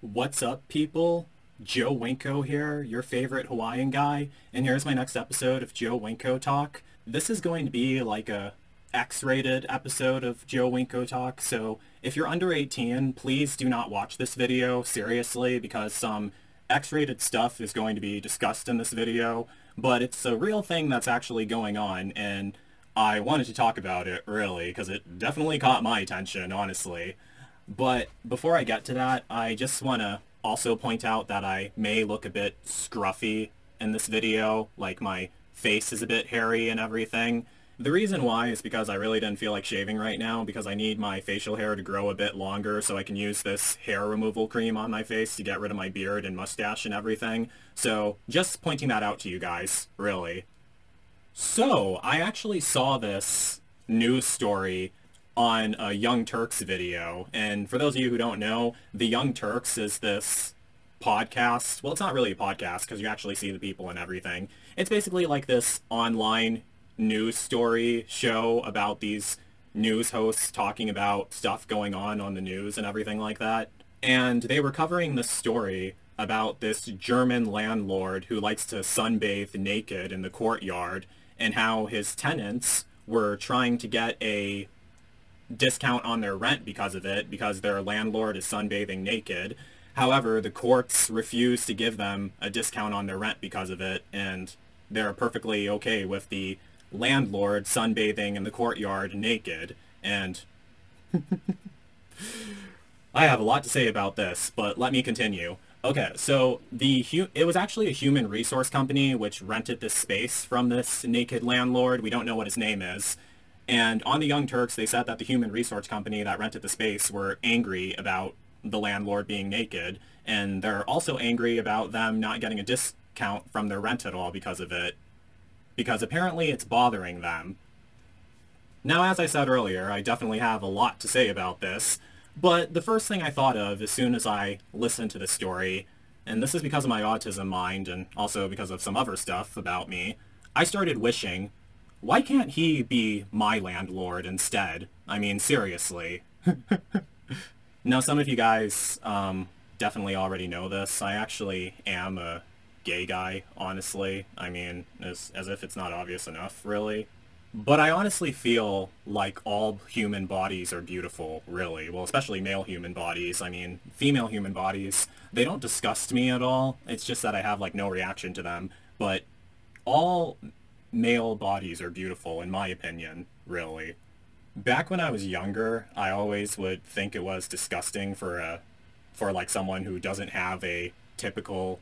What's up, people? Joe Winko here, your favorite Hawaiian guy, and here's my next episode of Joe Winko Talk. This is going to be like a X-rated episode of Joe Winko Talk, so if you're under 18, please do not watch this video, seriously, because some X-rated stuff is going to be discussed in this video, but it's a real thing that's actually going on, and I wanted to talk about it, really, because it definitely caught my attention, honestly. But before I get to that, I just want to also point out that I may look a bit scruffy in this video, like my face is a bit hairy and everything. The reason why is because I really didn't feel like shaving right now, because I need my facial hair to grow a bit longer so I can use this hair removal cream on my face to get rid of my beard and mustache and everything. So just pointing that out to you guys, really. So I actually saw this news story on a Young Turks video, and for those of you who don't know, The Young Turks is this podcast. Well, it's not really a podcast because you actually see the people and everything. It's basically like this online news story show about these news hosts talking about stuff going on the news and everything like that. And they were covering this story about this German landlord who likes to sunbathe naked in the courtyard, and how his tenants were trying to get a discount on their rent because of it, because their landlord is sunbathing naked. However, the courts refuse to give them a discount on their rent because of it, and they're perfectly okay with the landlord sunbathing in the courtyard naked. And I have a lot to say about this, but let me continue. Okay, so it was actually a human resource company which rented this space from this naked landlord. We don't know what his name is. And on The Young Turks, they said that the human resource company that rented the space were angry about the landlord being naked, and they're also angry about them not getting a discount from their rent at all because of it, because apparently it's bothering them. Now, as I said earlier, I definitely have a lot to say about this, but the first thing I thought of as soon as I listened to this story, and this is because of my autism mind and also because of some other stuff about me, I started wishing, why can't he be my landlord instead? I mean, seriously. Now, some of you guys definitely already know this. I actually am a gay guy, honestly. I mean, as if it's not obvious enough, really. But I honestly feel like all human bodies are beautiful, really. Well, especially male human bodies. I mean, female human bodies, they don't disgust me at all. It's just that I have, like, no reaction to them. But all male bodies are beautiful, in my opinion, really. Back when I was younger, I always would think it was disgusting for someone who doesn't have a typical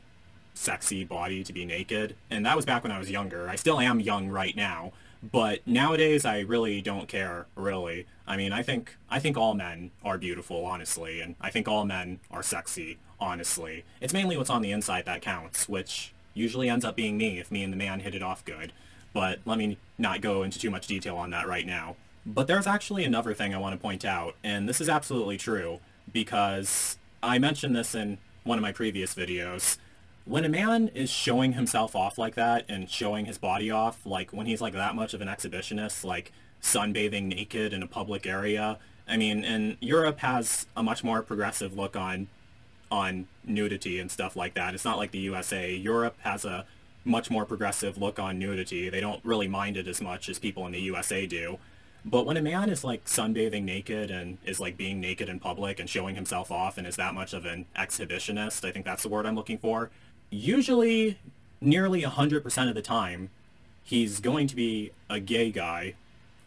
sexy body to be naked. And that was back when I was younger. I still am young right now, but nowadays I really don't care, really. I mean, I think all men are beautiful, honestly, and I think all men are sexy, honestly. It's mainly what's on the inside that counts, which usually ends up being me if me and the man hit it off good. But let me not go into too much detail on that right now. But there's actually another thing I want to point out, and this is absolutely true, because I mentioned this in one of my previous videos. When a man is showing himself off like that, and showing his body off, like when he's like that much of an exhibitionist, like sunbathing naked in a public area, I mean, and Europe has a much more progressive look on nudity and stuff like that. It's not like the USA. Europe has a much more progressive look on nudity. They don't really mind it as much as people in the USA do. But when a man is like sunbathing naked and is like being naked in public and showing himself off and is that much of an exhibitionist, I think that's the word I'm looking for, usually nearly 100% of the time he's going to be a gay guy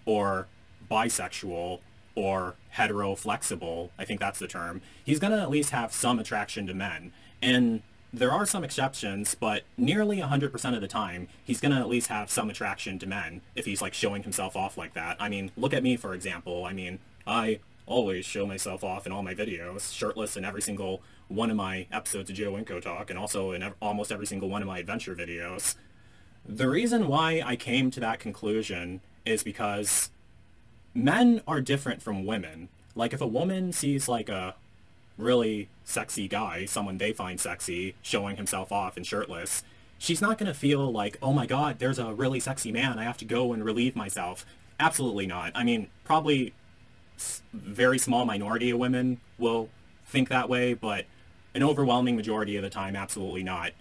or bisexual or hetero-flexible, I think that's the term. He's going to at least have some attraction to men. And there are some exceptions, but nearly 100% of the time, he's going to at least have some attraction to men if he's, like, showing himself off like that. I mean, look at me, for example. I mean, I always show myself off in all my videos, shirtless in every single one of my episodes of Joe Winko Talk, and also in almost every single one of my adventure videos. The reason why I came to that conclusion is because men are different from women. Like, if a woman sees, like, a really sexy guy, someone they find sexy, showing himself off and shirtless, she's not going to feel like, oh my god, there's a really sexy man, I have to go and relieve myself. Absolutely not. I mean, probably very small minority of women will think that way, but An overwhelming majority of the time, absolutely not.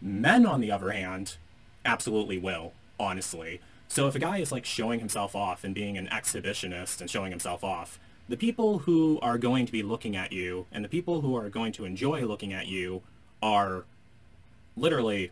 Men, on the other hand, absolutely will, honestly. So if a guy is like showing himself off and being an exhibitionist and showing himself off, the people who are going to be looking at you and the people who are going to enjoy looking at you are literally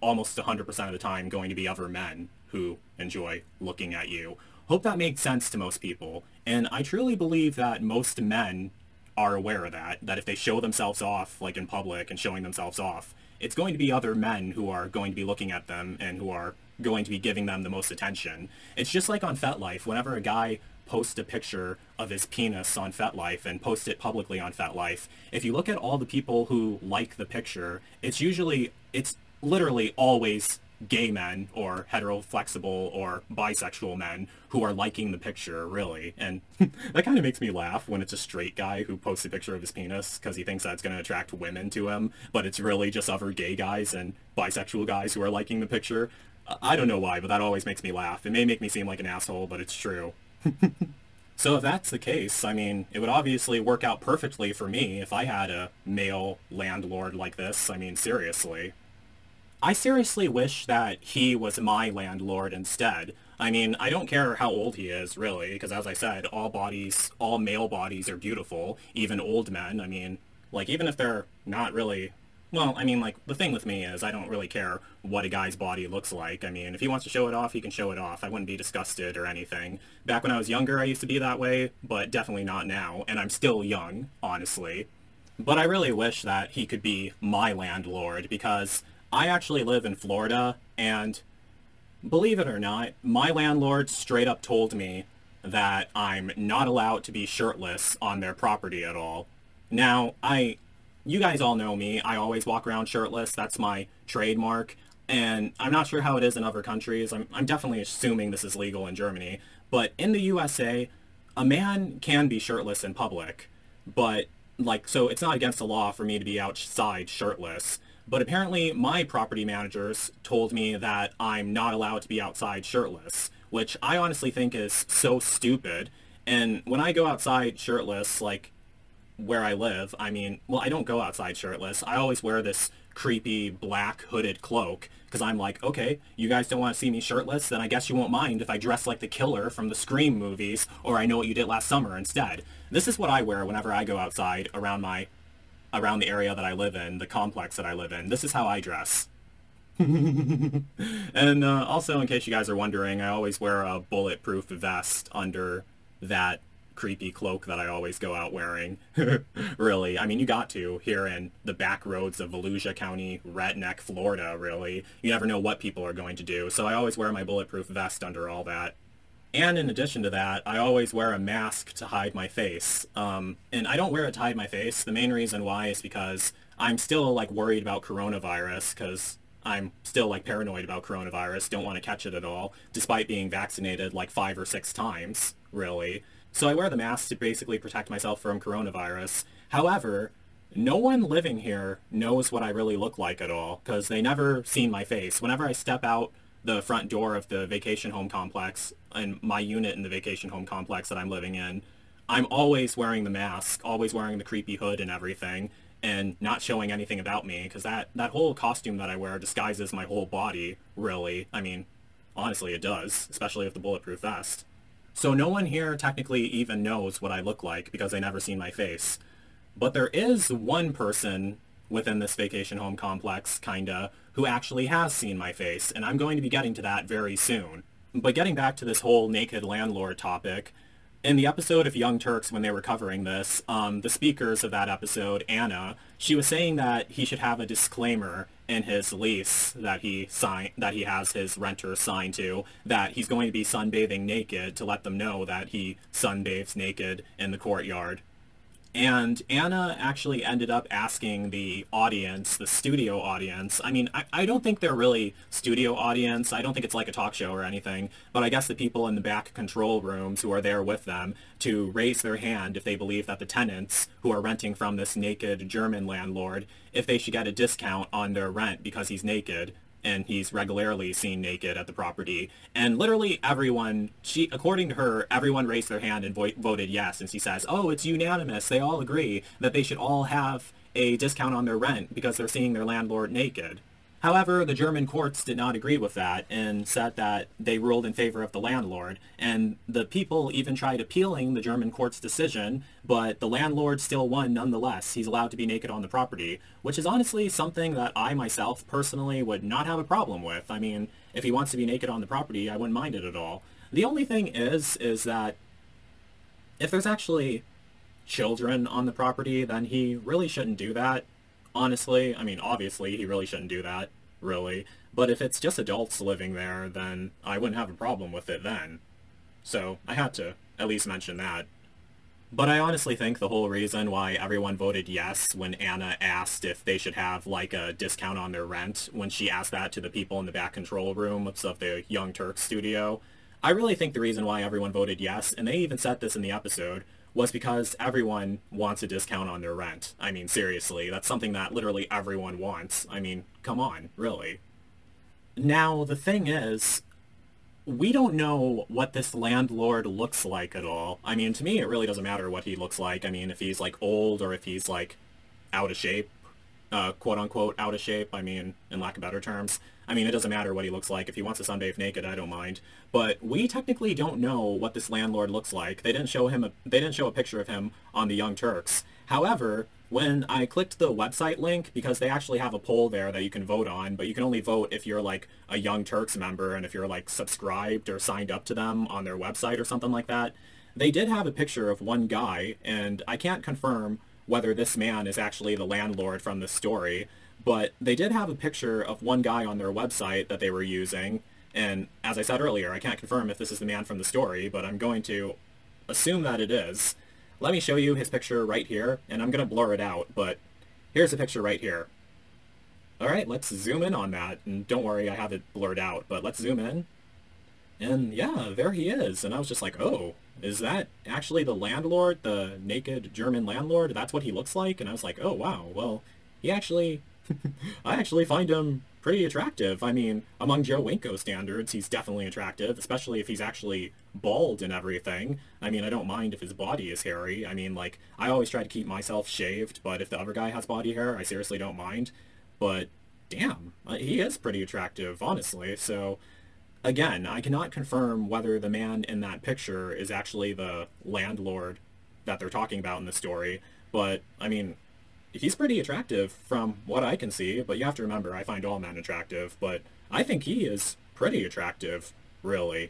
almost 100% of the time going to be other men who enjoy looking at you. Hope that makes sense to most people. And I truly believe that most men are aware of that, that if they show themselves off, like in public and showing themselves off, it's going to be other men who are going to be looking at them and who are going to be giving them the most attention. It's just like on FetLife, whenever a guy posts a picture of his penis on FetLife and posts it publicly on FetLife, if you look at all the people who like the picture, it's literally always gay men or hetero-flexible or bisexual men who are liking the picture, really. And that kind of makes me laugh when it's a straight guy who posts a picture of his penis because he thinks that's going to attract women to him, but it's really just other gay guys and bisexual guys who are liking the picture. I don't know why, but that always makes me laugh. It may make me seem like an asshole, but it's true. So if that's the case, I mean, it would obviously work out perfectly for me if I had a male landlord like this. I mean, seriously. I seriously wish that he was my landlord instead. I mean, I don't care how old he is, really, because as I said, all male bodies are beautiful, even old men. I mean, like, even if they're not really... Well, I mean, like, the thing with me is I don't really care what a guy's body looks like. I mean, if he wants to show it off, he can show it off. I wouldn't be disgusted or anything. Back when I was younger, I used to be that way, but definitely not now, and I'm still young, honestly. But I really wish that he could be my landlord, because... I actually live in Florida, and believe it or not, my landlord straight up told me that I'm not allowed to be shirtless on their property at all. Now, you guys all know me. I always walk around shirtless. That's my trademark, and I'm not sure how it is in other countries. I'm definitely assuming this is legal in Germany, but in the USA, a man can be shirtless in public, but, like, so it's not against the law for me to be outside shirtless. But apparently my property managers told me that I'm not allowed to be outside shirtless, which I honestly think is so stupid. And when I go outside shirtless, like where I live, I mean, well, I don't go outside shirtless. I always wear this creepy black hooded cloak because I'm like, okay, you guys don't want to see me shirtless, then I guess you won't mind if I dress like the killer from the Scream movies or I Know What You Did Last Summer instead. This is what I wear whenever I go outside around around the area that I live in, the complex that I live in. This is how I dress. And also, in case you guys are wondering, I always wear a bulletproof vest under that creepy cloak that I always go out wearing. Really, I mean, you got to here in the back roads of Volusia County, redneck Florida, really. You never know what people are going to do, so I always wear my bulletproof vest under all that. And in addition to that, I always wear a mask to hide my face. And I don't wear it to hide my face. The main reason why is because I'm still, like, worried about coronavirus, because I'm still, like, paranoid about coronavirus, don't want to catch it at all, despite being vaccinated, like, 5 or 6 times, really. So I wear the mask to basically protect myself from coronavirus. However, no one living here knows what I really look like at all, because they never seen my face. Whenever I step out the front door of the vacation home complex and my unit in the vacation home complex that I'm living in, I'm always wearing the mask, always wearing the creepy hood and everything, and not showing anything about me, because that whole costume that I wear disguises my whole body, really. I mean, honestly, it does, especially with the bulletproof vest. So no one here technically even knows what I look like, because they never seen my face. But there is one person within this vacation home complex, kinda, who actually has seen my face, and I'm going to be getting to that very soon. But getting back to this whole naked landlord topic, in the episode of Young Turks when they were covering this, the speakers of that episode, Anna, she was saying that he should have a disclaimer in his lease that he has his renter sign to, that he's going to be sunbathing naked to let them know that he sunbathes naked in the courtyard. And Anna actually ended up asking the audience, the studio audience, I mean, I don't think they're really studio audience, I don't think it's like a talk show or anything, but I guess the people in the back control rooms who are there with them to raise their hand if they believe that the tenants who are renting from this naked German landlord, if they should get a discount on their rent because he's naked. and he's regularly seen naked at the property. And literally everyone, according to her, everyone raised their hand and voted yes. And she says, oh, it's unanimous. They all agree that they should all have a discount on their rent because they're seeing their landlord naked. However, the German courts did not agree with that and said that they ruled in favor of the landlord. And the people even tried appealing the German court's decision, but the landlord still won nonetheless. He's allowed to be naked on the property, which is honestly something that I myself personally would not have a problem with. I mean, if he wants to be naked on the property, I wouldn't mind it at all. The only thing is that if there's actually children on the property, then he really shouldn't do that. Honestly, I mean, obviously, he really shouldn't do that, really. But if it's just adults living there, then I wouldn't have a problem with it then. So I had to at least mention that. But I honestly think the whole reason why everyone voted yes when Anna asked if they should have, like, a discount on their rent, when she asked that to the people in the back control room of the Young Turks studio, I really think the reason why everyone voted yes, and they even said this in the episode, was because everyone wants a discount on their rent. I mean, seriously, that's something that literally everyone wants. I mean, come on, really. Now, the thing is, we don't know what this landlord looks like at all. I mean, to me, it really doesn't matter what he looks like. I mean, if he's, like, old or if he's, like, out of shape, quote-unquote out of shape, I mean, in lack of better terms. I mean, it doesn't matter what he looks like. If he wants to sunbathe naked, I don't mind. But we technically don't know what this landlord looks like. They didn't show him. They didn't show a picture of him on The Young Turks. However, when I clicked the website link, because they actually have a poll there that you can vote on, but you can only vote if you're, like, a Young Turks member and if you're, like, subscribed or signed up to them on their website or something like that. They did have a picture of one guy, and I can't confirm whether this man is actually the landlord from the story. But they did have a picture of one guy on their website that they were using, and as I said earlier, I can't confirm if this is the man from the story, but I'm going to assume that it is. Let me show you his picture right here, and I'm going to blur it out, but here's a picture right here. Alright, let's zoom in on that, and don't worry, I have it blurred out, but let's zoom in. And yeah, there he is, and I was just like, oh, is that actually the landlord, the naked German landlord? That's what he looks like? And I was like, oh wow, well, he actually... I actually find him pretty attractive. I mean, among Joe Winko standards, he's definitely attractive, especially if he's actually bald and everything. I mean, I don't mind if his body is hairy. I mean, like, I always try to keep myself shaved, but if the other guy has body hair, I seriously don't mind. But, damn, he is pretty attractive, honestly. So, again, I cannot confirm whether the man in that picture is actually the landlord that they're talking about in the story, but, I mean... he's pretty attractive from what I can see, but you have to remember, I find all men attractive, but I think he is pretty attractive, really.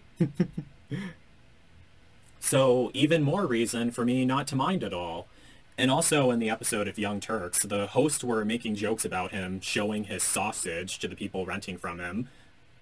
So, even more reason for me not to mind at all. And also in the episode of Young Turks, the hosts were making jokes about him showing his sausage to the people renting from him,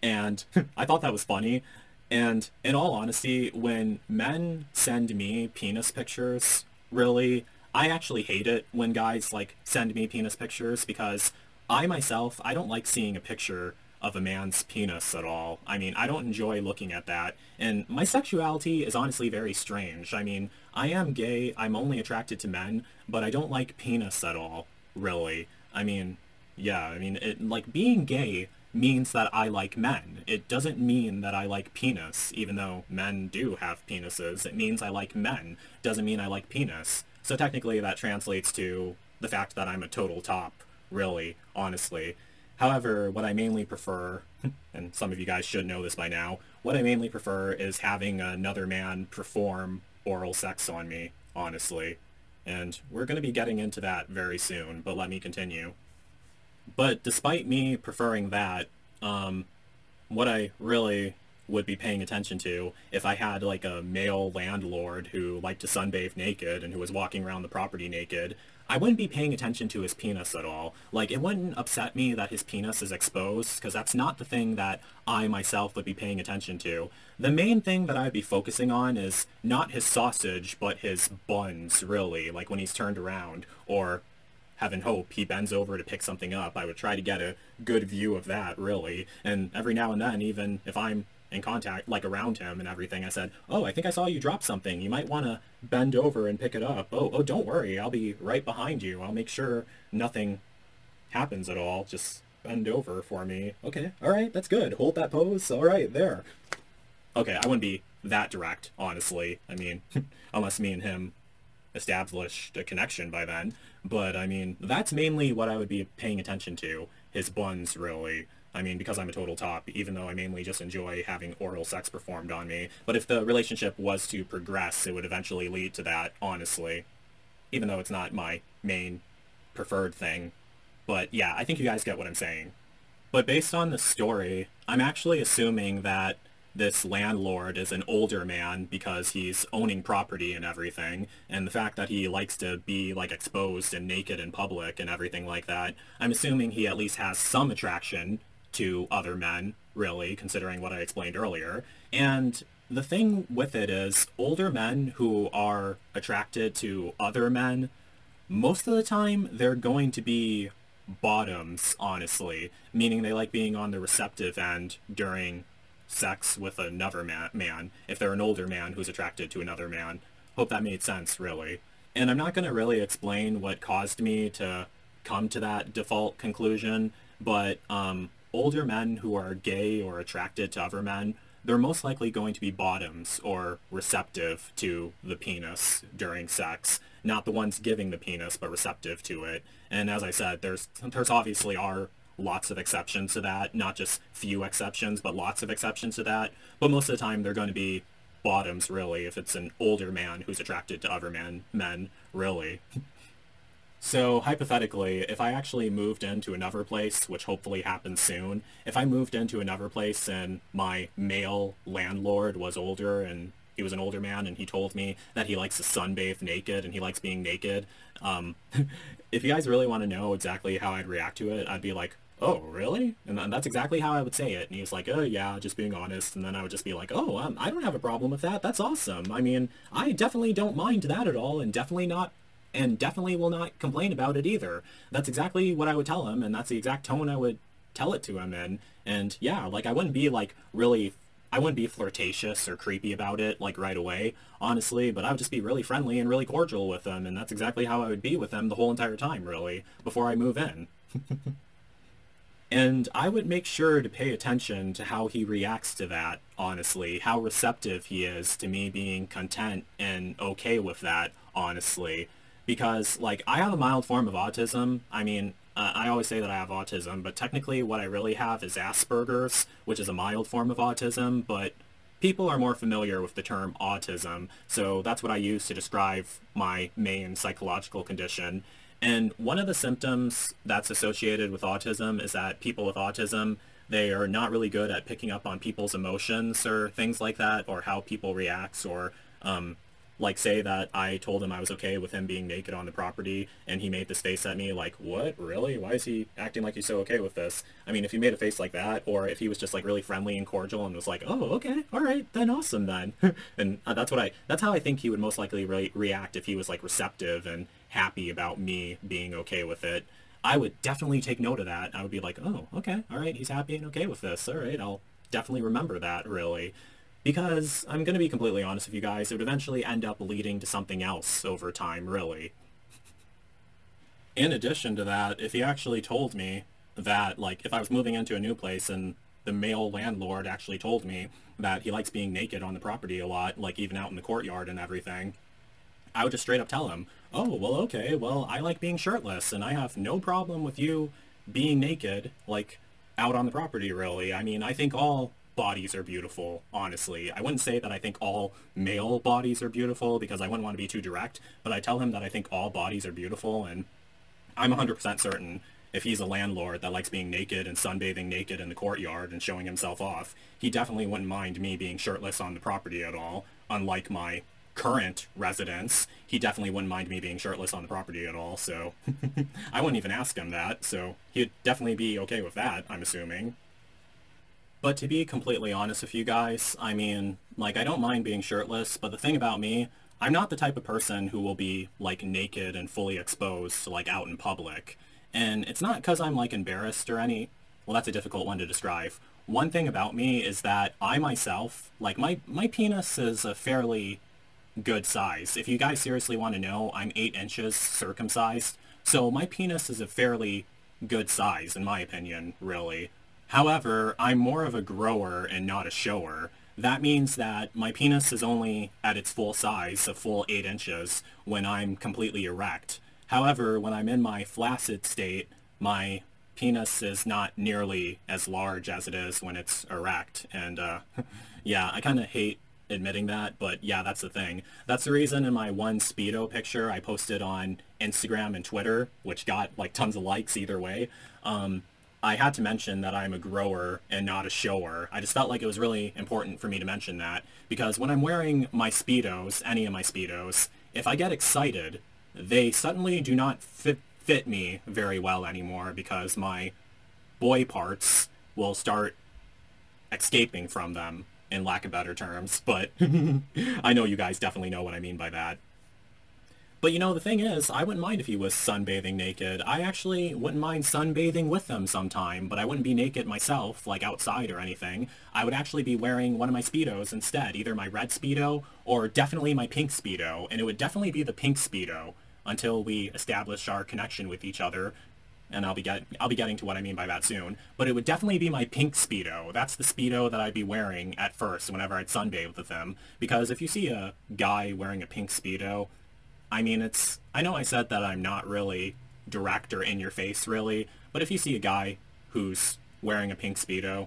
and I thought that was funny. And in all honesty, when men send me penis pictures, really... I actually hate it when guys, like, send me penis pictures because I myself, I don't like seeing a picture of a man's penis at all. I mean, I don't enjoy looking at that, and my sexuality is honestly very strange. I mean, I am gay, I'm only attracted to men, but I don't like penis at all, really. I mean, yeah, I mean, it, like, being gay means that I like men. It doesn't mean that I like penis, even though men do have penises. It means I like men, doesn't mean I like penis. So technically that translates to the fact that I'm a total top, really, honestly. However, what I mainly prefer, and some of you guys should know this by now, what I mainly prefer is having another man perform oral sex on me, honestly. And we're going to be getting into that very soon, but let me continue. But despite me preferring that, what I really... would be paying attention to if I had, like, a male landlord who liked to sunbathe naked and who was walking around the property naked, I wouldn't be paying attention to his penis at all. Like, it wouldn't upset me that his penis is exposed, because that's not the thing that I myself would be paying attention to. The main thing that I'd be focusing on is not his sausage, but his buns, really, like when he's turned around, or, heaven hope, he bends over to pick something up. I would try to get a good view of that, really, and every now and then, even if I'm in contact, like around him and everything, I said, oh, I think I saw you drop something. You might want to bend over and pick it up. Oh, don't worry. I'll be right behind you. I'll make sure nothing happens at all. Just bend over for me. Okay, all right, that's good. Hold that pose. All right, there. Okay, I wouldn't be that direct, honestly. I mean, unless me and him established a connection by then. But, I mean, that's mainly what I would be paying attention to, his buns, really. I mean, because I'm a total top, even though I mainly just enjoy having oral sex performed on me. But if the relationship was to progress, it would eventually lead to that, honestly. Even though it's not my main preferred thing. But yeah, I think you guys get what I'm saying. But based on the story, I'm actually assuming that this landlord is an older man because he's owning property and everything, and the fact that he likes to be like exposed and naked in public and everything like that, I'm assuming he at least has some attraction to other men, really, considering what I explained earlier. And the thing with it is, older men who are attracted to other men, most of the time they're going to be bottoms, honestly, meaning they like being on the receptive end during sex with another man, if they're an older man who's attracted to another man. Hope that made sense, really. And I'm not going to really explain what caused me to come to that default conclusion, but older men who are gay or attracted to other men, they're most likely going to be bottoms or receptive to the penis during sex. Not the ones giving the penis, but receptive to it. And as I said, there's obviously are lots of exceptions to that. Not just few exceptions, but lots of exceptions to that. But most of the time, they're going to be bottoms, really, if it's an older man who's attracted to other men, really. So, hypothetically, if I actually moved into another place, which hopefully happens soon, if I moved into another place and my male landlord was older and he was an older man and he told me that he likes to sunbathe naked and he likes being naked, if you guys really want to know exactly how I'd react to it, I'd be like, oh, really? And that's exactly how I would say it. And he was like, oh, yeah, just being honest. And then I would just be like, oh, I don't have a problem with that. That's awesome. I mean, I definitely don't mind that at all, and definitely will not complain about it either. That's exactly what I would tell him, and that's the exact tone I would tell it to him in. And yeah, like, I wouldn't be like really, I wouldn't be flirtatious or creepy about it like right away, honestly, but I would just be really friendly and really cordial with them, and that's exactly how I would be with them the whole entire time, really, before I move in. And I would make sure to pay attention to how he reacts to that, honestly, how receptive he is to me being content and okay with that, honestly. Because, like, I have a mild form of autism. I mean, I always say that I have autism, but technically what I really have is Asperger's, which is a mild form of autism, but people are more familiar with the term autism, so that's what I use to describe my main psychological condition. And one of the symptoms that's associated with autism is that people with autism, they are not really good at picking up on people's emotions or things like that, or how people react, or, like, say that I told him I was okay with him being naked on the property, and he made this face at me like, what, really? Why is he acting like he's so okay with this? I mean, if he made a face like that, or if he was just, like, really friendly and cordial and was like, oh, okay, all right, then awesome, then. And that's how I think he would most likely react if he was, like, receptive and happy about me being okay with it. I would definitely take note of that. I would be like, oh, okay, all right, he's happy and okay with this. All right, I'll definitely remember that, really. Because, I'm going to be completely honest with you guys, it would eventually end up leading to something else over time, really. In addition to that, if he actually told me that, like, if I was moving into a new place and the male landlord actually told me that he likes being naked on the property a lot, like even out in the courtyard and everything, I would just straight up tell him, oh, well, okay, well, I like being shirtless, and I have no problem with you being naked, like, out on the property, really. I mean, I think all bodies are beautiful, honestly. I wouldn't say that I think all male bodies are beautiful, because I wouldn't want to be too direct, but I tell him that I think all bodies are beautiful, and I'm 100% certain if he's a landlord that likes being naked and sunbathing naked in the courtyard and showing himself off, he definitely wouldn't mind me being shirtless on the property at all. Unlike my current residence, he definitely wouldn't mind me being shirtless on the property at all, so I wouldn't even ask him that, so he'd definitely be okay with that, I'm assuming. But to be completely honest with you guys, I mean, like, I don't mind being shirtless, but the thing about me, I'm not the type of person who will be, like, naked and fully exposed, like, out in public. And it's not because I'm, like, embarrassed or any... Well, that's a difficult one to describe. One thing about me is that I myself, like, my penis is a fairly good size. If you guys seriously want to know, I'm 8 inches circumcised, so my penis is a fairly good size, in my opinion, really. However, I'm more of a grower and not a shower. That means that my penis is only at its full size, a full 8 inches, when I'm completely erect. However, when I'm in my flaccid state, my penis is not nearly as large as it is when it's erect. And, yeah, I kind of hate admitting that, but yeah, that's the thing. That's the reason in my one Speedo picture I posted on Instagram and Twitter, which got, like, tons of likes either way, I had to mention that I'm a grower and not a shower. I just felt like it was really important for me to mention that, because when I'm wearing my Speedos, any of my Speedos, if I get excited, they suddenly do not fit me very well anymore, because my boy parts will start escaping from them, in lack of better terms, but I know you guys definitely know what I mean by that. But you know, the thing is, I wouldn't mind if he was sunbathing naked. I actually wouldn't mind sunbathing with them sometime, but I wouldn't be naked myself, like outside or anything. I would actually be wearing one of my Speedos instead, either my red Speedo or definitely my pink Speedo, and it would definitely be the pink Speedo until we establish our connection with each other, and I'll be getting to what I mean by that soon. But it would definitely be my pink Speedo. That's the Speedo that I'd be wearing at first whenever I'd sunbathe with them, because if you see a guy wearing a pink Speedo, I mean, it's, I know I said that I'm not really direct or in your face, really, but if you see a guy who's wearing a pink Speedo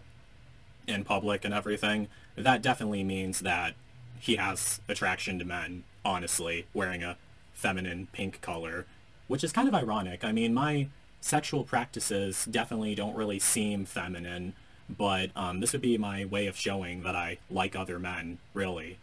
in public and everything, that definitely means that he has attraction to men, honestly, wearing a feminine pink color, which is kind of ironic. I mean, my sexual practices definitely don't really seem feminine, but this would be my way of showing that I like other men, really.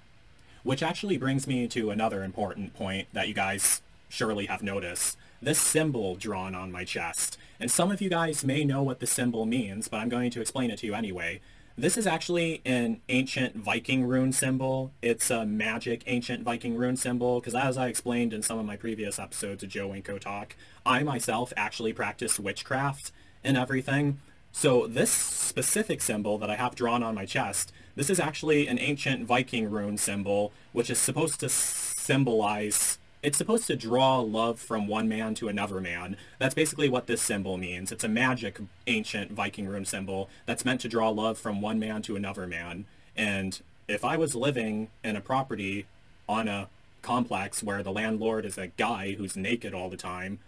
Which actually brings me to another important point that you guys surely have noticed. This symbol drawn on my chest. And some of you guys may know what the symbol means, but I'm going to explain it to you anyway. This is actually an ancient Viking rune symbol. It's a magic ancient Viking rune symbol, because as I explained in some of my previous episodes of Joe Winko Talk, I myself actually practice witchcraft and everything. So this specific symbol that I have drawn on my chest, this is actually an ancient Viking rune symbol, which is supposed to symbolize, it's supposed to draw love from one man to another man. That's basically what this symbol means. It's a magic ancient Viking rune symbol that's meant to draw love from one man to another man. And if I was living in a property on a complex where the landlord is a guy who's naked all the time,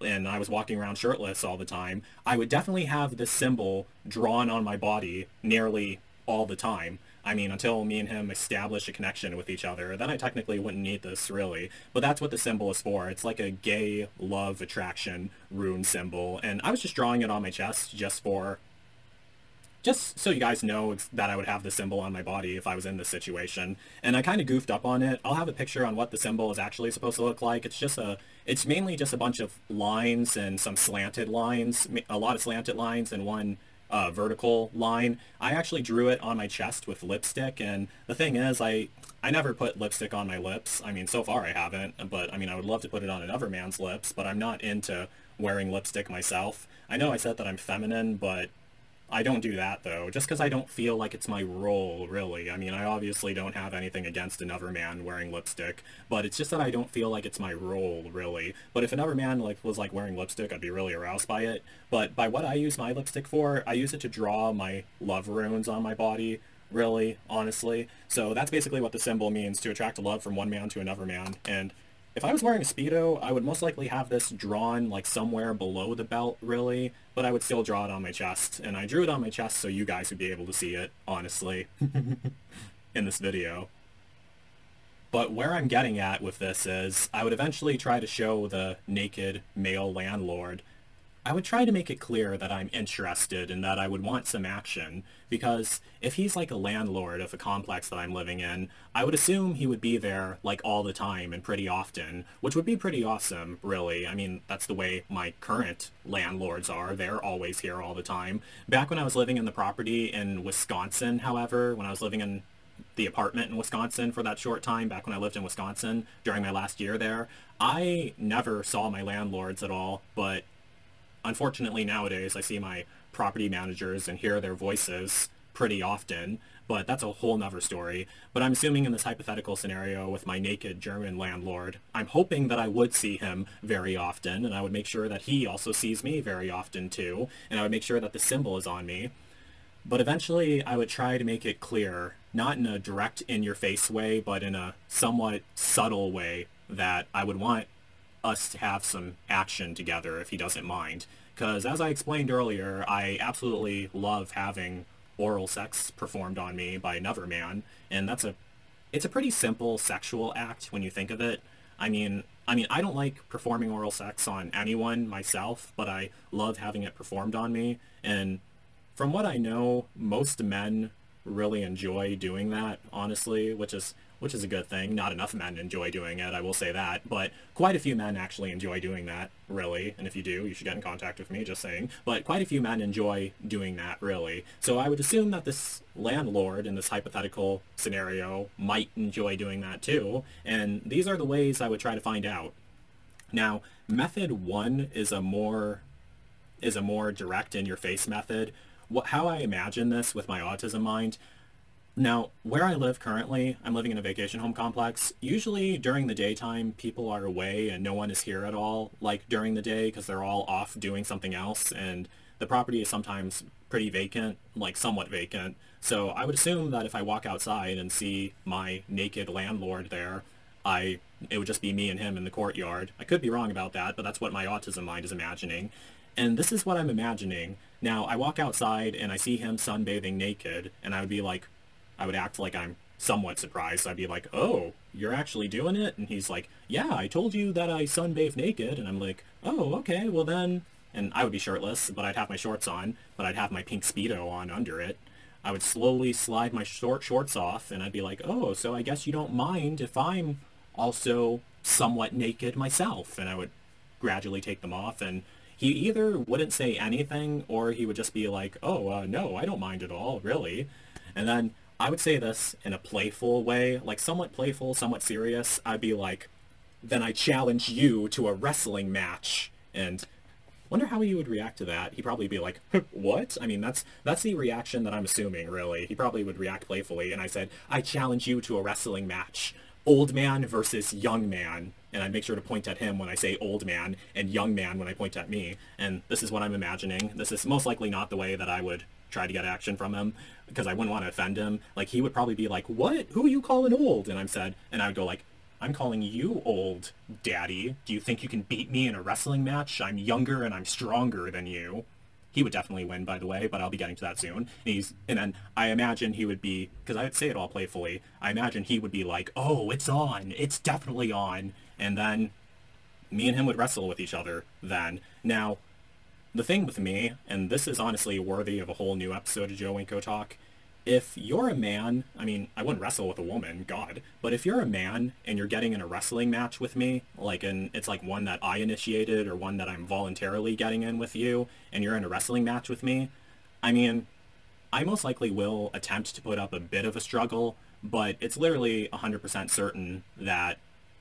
and I was walking around shirtless all the time, I would definitely have this symbol drawn on my body nearly all the time. I mean, until me and him establish a connection with each other, then I technically wouldn't need this, really. But that's what the symbol is for. It's like a gay love attraction rune symbol, and I was just drawing it on my chest just so you guys know that I would have the symbol on my body if I was in this situation. And I kind of goofed up on it. I'll have a picture on what the symbol is actually supposed to look like. It's just a, it's mainly just a bunch of lines and some slanted lines, a lot of slanted lines and one vertical line. I actually drew it on my chest with lipstick, and the thing is, I never put lipstick on my lips. I mean, so far I haven't, but I mean, I would love to put it on another man's lips, but I'm not into wearing lipstick myself. I know I said that I'm feminine, but I don't do that, though, just because I don't feel like it's my role, really. I mean, I obviously don't have anything against another man wearing lipstick, but it's just that I don't feel like it's my role, really. But if another man was wearing lipstick, I'd be really aroused by it. But by what I use my lipstick for, I use it to draw my love runes on my body, really, honestly. So that's basically what the symbol means, to attract love from one man to another man. And if I was wearing a Speedo, I would most likely have this drawn, like, somewhere below the belt, really, but I would still draw it on my chest, and I drew it on my chest so you guys would be able to see it, honestly, in this video. But where I'm getting at with this is, I would eventually try to show the naked male landlord, I would try to make it clear that I'm interested and that I would want some action, because if he's like a landlord of a complex that I'm living in, I would assume he would be there like all the time and pretty often, which would be pretty awesome, really. I mean, that's the way my current landlords are. They're always here all the time. Back when I was living in the property in Wisconsin, however, when I was living in the apartment in Wisconsin for that short time, back when I lived in Wisconsin during my last year there, I never saw my landlords at all, but unfortunately, nowadays, I see my property managers and hear their voices pretty often, but that's a whole nother story. But I'm assuming in this hypothetical scenario with my naked German landlord, I'm hoping that I would see him very often, and I would make sure that he also sees me very often too, and I would make sure that the symbol is on me. But eventually I would try to make it clear, not in a direct in-your-face way, but in a somewhat subtle way, that I would want us to have some action together if he doesn't mind. Because as I explained earlier, I absolutely love having oral sex performed on me by another man, and it's a pretty simple sexual act when you think of it. I mean, I don't like performing oral sex on anyone myself, but I love having it performed on me, and from what I know, most men really enjoy doing that, honestly, which is a good thing. Not enough men enjoy doing it, I will say that, but quite a few men actually enjoy doing that, really. And if you do, you should get in contact with me, just saying. But quite a few men enjoy doing that, really. So I would assume that this landlord in this hypothetical scenario might enjoy doing that too, and these are the ways I would try to find out. Now, method one is a more direct in-your-face method. How I imagine this with my autism mind. Now, where I live currently, I'm living in a vacation home complex. Usually during the daytime, people are away and no one is here at all, like during the day, because they're all off doing something else, and the property is sometimes pretty vacant, like somewhat vacant. So I would assume that if I walk outside and see my naked landlord there, it would just be me and him in the courtyard. I could be wrong about that, but that's what my autism mind is imagining. And this is what I'm imagining. Now, I walk outside and I see him sunbathing naked, and I would act like I'm somewhat surprised. I'd be like, oh, you're actually doing it? And he's like, yeah, I told you that I sunbathe naked. And I'm like, oh, okay, well then. And I would be shirtless, but I'd have my shorts on, but I'd have my pink Speedo on under it. I would slowly slide my shorts off, and I'd be like, oh, so I guess you don't mind if I'm also somewhat naked myself. And I would gradually take them off, and he either wouldn't say anything, or he would just be like, oh, no, I don't mind at all, really. And then I would say this in a playful way, like somewhat playful, somewhat serious. I'd be like, then I challenge you to a wrestling match. And wonder how he would react to that. He'd probably be like, what? I mean, that's the reaction that I'm assuming, really. He probably would react playfully. And I said, I challenge you to a wrestling match. Old man versus young man. And I make sure to point at him when I say old man, and young man when I point at me. And this is what I'm imagining. This is most likely not the way that I would try to get action from him, because I wouldn't want to offend him. Like, he would probably be like, what? Who are you calling old? And I would go like, I'm calling you old, daddy. Do you think you can beat me in a wrestling match? I'm younger and I'm stronger than you. He would definitely win, by the way, but I'll be getting to that soon. And then I imagine he would be, because I would say it all playfully, I imagine he would be like, oh, it's on. It's definitely on. And then me and him would wrestle with each other then. Now, the thing with me, and this is honestly worthy of a whole new episode of Joe Winko Talk, if you're a man, I mean, I wouldn't wrestle with a woman, God, but if you're a man and you're getting in a wrestling match with me, like, and it's like one that I initiated or one that I'm voluntarily getting in with you, and you're in a wrestling match with me, I mean, I most likely will attempt to put up a bit of a struggle, but it's literally 100% certain that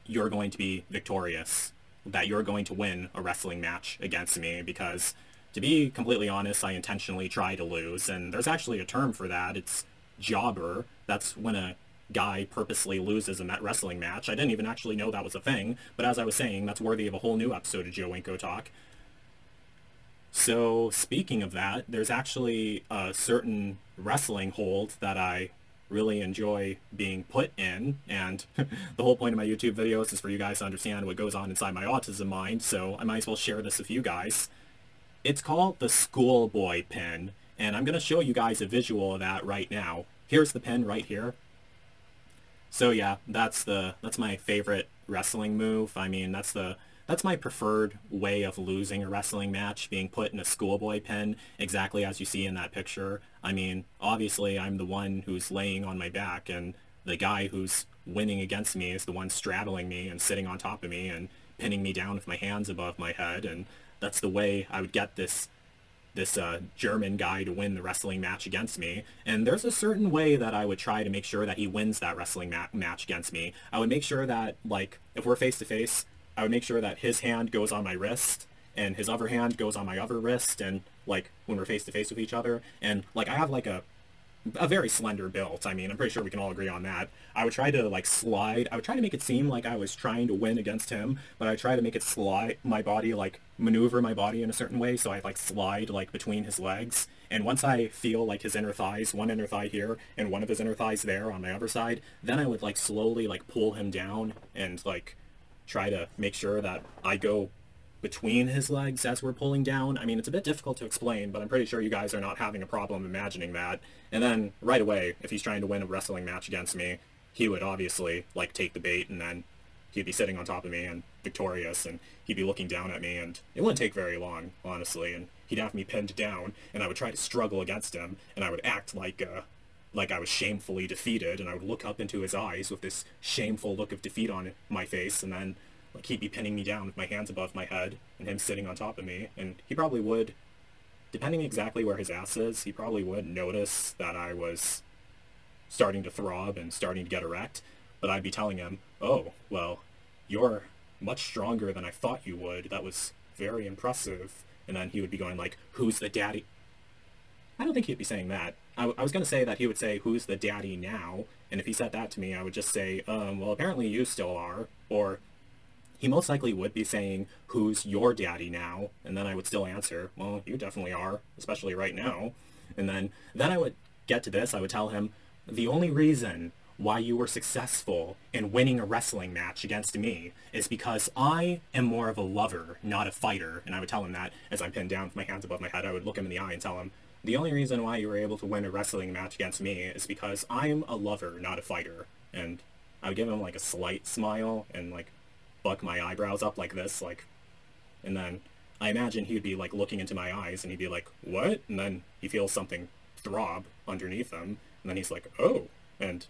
you're going to be victorious, that you're going to win a wrestling match against me, because to be completely honest, I intentionally try to lose, and there's actually a term for that. It's jobber. That's when a guy purposely loses in that wrestling match. I didn't even actually know that was a thing, but as I was saying, that's worthy of a whole new episode of Joe Winko Talk. So speaking of that, there's actually a certain wrestling hold that I really enjoy being put in, and the whole point of my YouTube videos is for you guys to understand what goes on inside my autism mind, so I might as well share this with you guys. It's called the schoolboy pin, and I'm going to show you guys a visual of that right now. Here's the pin right here. So yeah, that's my favorite wrestling move. I mean, that's my preferred way of losing a wrestling match, being put in a schoolboy pin, exactly as you see in that picture. I mean, obviously I'm the one who's laying on my back, and the guy who's winning against me is the one straddling me and sitting on top of me and pinning me down with my hands above my head, and that's the way I would get this German guy to win the wrestling match against me. And there's a certain way that I would try to make sure that he wins that wrestling match against me. I would make sure that, like, if we're face-to-face, I would make sure that his hand goes on my wrist, and his other hand goes on my other wrist, and, like, when we're face-to-face with each other, and, like, I have, like, a a very slender built. I mean, I'm pretty sure we can all agree on that. I would try to, like, slide. I would try to make it seem like I was trying to win against him, but I would try to make it slide my body, like, maneuver my body in a certain way, so I'd, like, slide, like, between his legs. And once I feel, like, his inner thighs, one inner thigh here, and one of his inner thighs there on my other side, then I would, like, slowly, like, pull him down and, like, try to make sure that I go between his legs as we're pulling down. I mean, it's a bit difficult to explain, but I'm pretty sure you guys are not having a problem imagining that. And then, right away, if he's trying to win a wrestling match against me, he would obviously, like, take the bait, and then he'd be sitting on top of me and victorious, and he'd be looking down at me, and it wouldn't take very long, honestly, and he'd have me pinned down, and I would try to struggle against him, and I would act like I was shamefully defeated, and I would look up into his eyes with this shameful look of defeat on my face, and then, like, he'd be pinning me down with my hands above my head, and him sitting on top of me, and he probably would, depending exactly where his ass is, he probably would notice that I was starting to throb and starting to get erect, but I'd be telling him, oh, well, you're much stronger than I thought you would, that was very impressive, and then he would be going, like, who's the daddy? I don't think he'd be saying that. I was going to say that he would say, who's the daddy now, and if he said that to me, I would just say, well, apparently you still are, or... He most likely would be saying, who's your daddy now? And then I would still answer, well, you definitely are, especially right now. And then I would get to this, I would tell him, the only reason why you were successful in winning a wrestling match against me is because I am more of a lover, not a fighter. And I would tell him that as I'm pinned down with my hands above my head, I would look him in the eye and tell him, the only reason why you were able to win a wrestling match against me is because I'm a lover, not a fighter. And I would give him, like, a slight smile and, like, buck my eyebrows up like this, like, and then I imagine he'd be, like, looking into my eyes, and he'd be like, what? And then he feels something throb underneath him, and then he's like, oh, and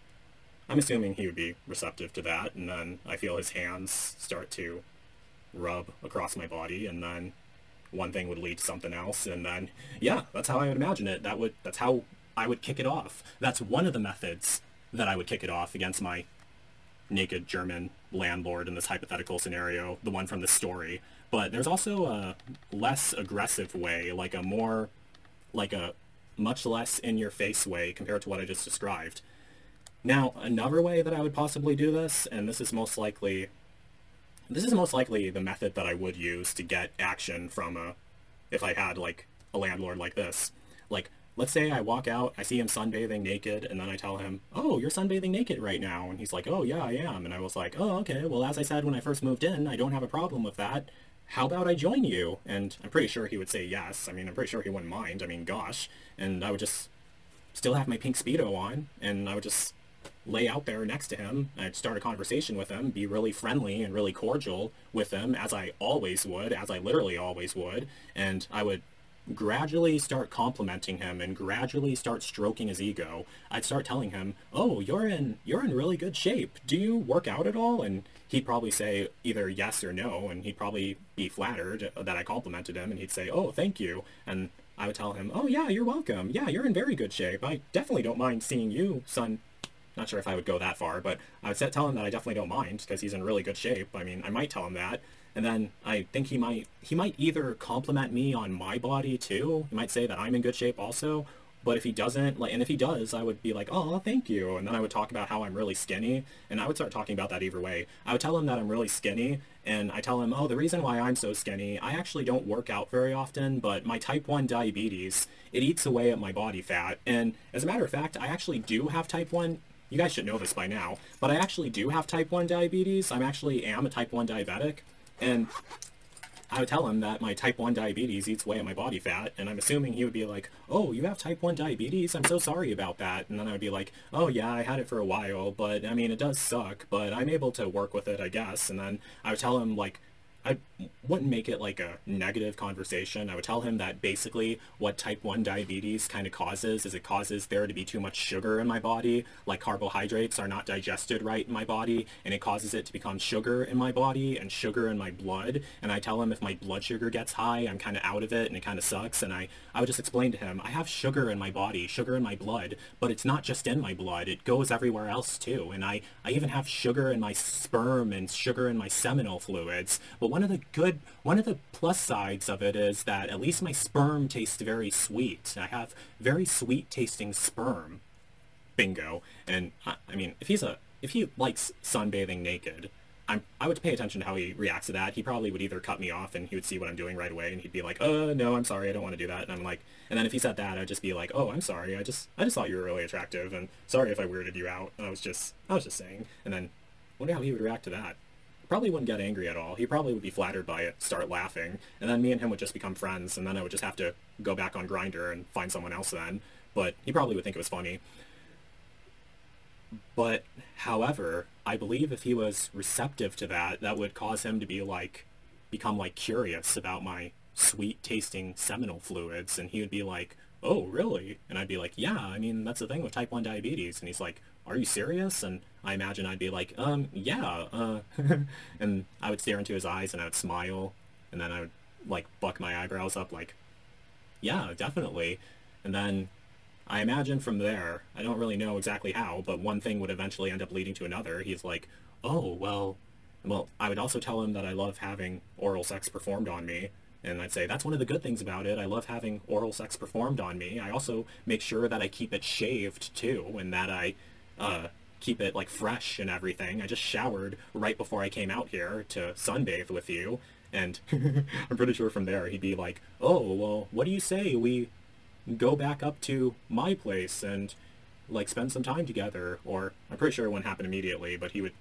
I'm assuming he would be receptive to that, and then I feel his hands start to rub across my body, and then one thing would lead to something else, and then, yeah, that's how I would imagine it. That's how I would kick it off. That's one of the methods that I would kick it off against my naked German landlord in this hypothetical scenario, the one from the story. But there's also a less aggressive way, like a more, like a much less in-your-face way compared to what I just described. Now, another way that I would possibly do this, and this is most likely the method that I would use to get action from a, if I had, like, a landlord like this. Like, let's say I walk out, I see him sunbathing naked, and then I tell him, oh, you're sunbathing naked right now. And he's like, oh, yeah, I am. And I was like, oh, okay, well, as I said when I first moved in, I don't have a problem with that. How about I join you? And I'm pretty sure he would say yes. I mean, I'm pretty sure he wouldn't mind. I mean, gosh. And I would just still have my pink Speedo on, and I would just lay out there next to him. I'd start a conversation with him, be really friendly and really cordial with him, as I always would, as I literally always would. And I would gradually start complimenting him and gradually start stroking his ego. I'd start telling him, oh, you're in really good shape. Do you work out at all? And he'd probably say either yes or no, and he'd probably be flattered that I complimented him, and he'd say, oh, thank you. And I would tell him, oh, yeah, you're welcome. Yeah, you're in very good shape. I definitely don't mind seeing you, son. Not sure if I would go that far, but I would tell him that I definitely don't mind because he's in really good shape. I mean, I might tell him that. And then I think he might either compliment me on my body too. He might say that I'm in good shape also. But if he doesn't, like, and if he does, I would be like, oh, thank you. And then I would talk about how I'm really skinny. And I would start talking about that either way. I would tell him that I'm really skinny. And I tell him, oh, the reason why I'm so skinny, I actually don't work out very often, but my type 1 diabetes, it eats away at my body fat. And as a matter of fact, I actually do have type 1. You guys should know this by now. But I actually do have type 1 diabetes. I actually am a type 1 diabetic. And I would tell him that my type 1 diabetes eats away at my body fat, and I'm assuming he would be like, oh, you have type 1 diabetes? I'm so sorry about that. And then I would be like, oh yeah, I had it for a while, but I mean, it does suck, but I'm able to work with it, I guess. And then I would tell him, like, I wouldn't make it like a negative conversation. I would tell him that basically what type 1 diabetes kind of causes is it causes there to be too much sugar in my body, like carbohydrates are not digested right in my body, and it causes it to become sugar in my body and sugar in my blood. And I tell him if my blood sugar gets high, I'm kind of out of it and it kind of sucks. And I would just explain to him, I have sugar in my body, sugar in my blood, but it's not just in my blood, it goes everywhere else too. And I even have sugar in my sperm and sugar in my seminal fluids. But one of the plus sides of it is that at least my sperm tastes very sweet. I have very sweet tasting sperm. bingo. And I mean, if he likes sunbathing naked, I would pay attention to how he reacts to that. He probably would either cut me off and he would see what I'm doing right away and he'd be like, no, I'm sorry, I don't want to do that. And I'm like, and then if he said that, I'd just be like, oh, I'm sorry, I just thought you were really attractive and sorry if I weirded you out. I was just saying. And then wonder how he would react to that. Probably wouldn't get angry at all. He probably would be flattered by it, start laughing, and then me and him would just become friends, and then I would just have to go back on Grindr and find someone else then. But he probably would think it was funny. But, however, I believe if he was receptive to that, that would cause him to be like, become like curious about my sweet-tasting seminal fluids, and he would be like, oh, really? And I'd be like, yeah, I mean, that's the thing with type 1 diabetes. And he's like, are you serious? And I imagine I'd be like, yeah, and I would stare into his eyes and I would smile, and then I would, like, buck my eyebrows up, like, yeah, definitely. And then I imagine from there, I don't really know exactly how, but one thing would eventually end up leading to another. He's like, oh, well, I would also tell him that I love having oral sex performed on me. And I'd say, that's one of the good things about it. I love having oral sex performed on me. I also make sure that I keep it shaved, too, and that I keep it, like, fresh and everything. I just showered right before I came out here to sunbathe with you. And I'm pretty sure from there he'd be like, oh, well, what do you say we go back up to my place and, like, spend some time together? Or I'm pretty sure it wouldn't happen immediately, but he would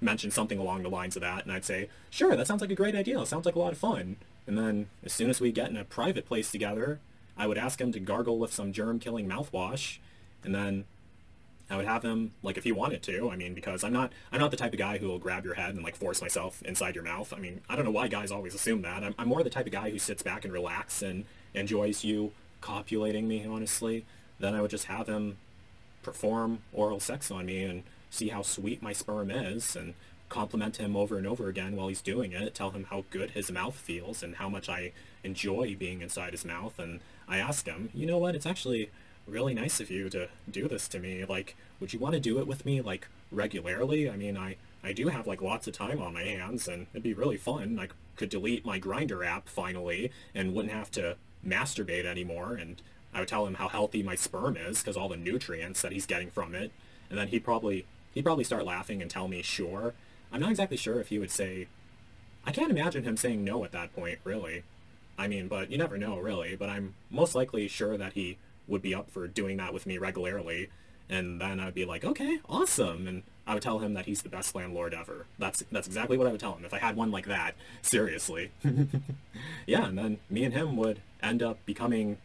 mention something along the lines of that. And I'd say, sure, that sounds like a great idea. It sounds like a lot of fun. And then, as soon as we get in a private place together, I would ask him to gargle with some germ-killing mouthwash, and then I would have him, like, if he wanted to, I mean, because I'm not the type of guy who will grab your head and, like, force myself inside your mouth. I mean, I don't know why guys always assume that. I'm more the type of guy who sits back and relax and enjoys you copulating me, honestly. Then I would just have him perform oral sex on me and see how sweet my sperm is, and compliment him over and over again while he's doing it, tell him how good his mouth feels and how much I enjoy being inside his mouth. And I asked him, you know what, it's actually really nice of you to do this to me. Like, would you want to do it with me, like, regularly? I mean, I do have, like, lots of time on my hands, and it'd be really fun. I could delete my Grindr app, finally, and wouldn't have to masturbate anymore. And I would tell him how healthy my sperm is, because all the nutrients that he's getting from it. And then he'd probably start laughing and tell me, sure. I'm not exactly sure if he would say... I can't imagine him saying no at that point, really. I mean, but you never know, really. But I'm most likely sure that he would be up for doing that with me regularly. And then I'd be like, okay, awesome. And I would tell him that he's the best landlord ever. That's exactly what I would tell him if I had one like that. Seriously. Yeah, and then me and him would end up becoming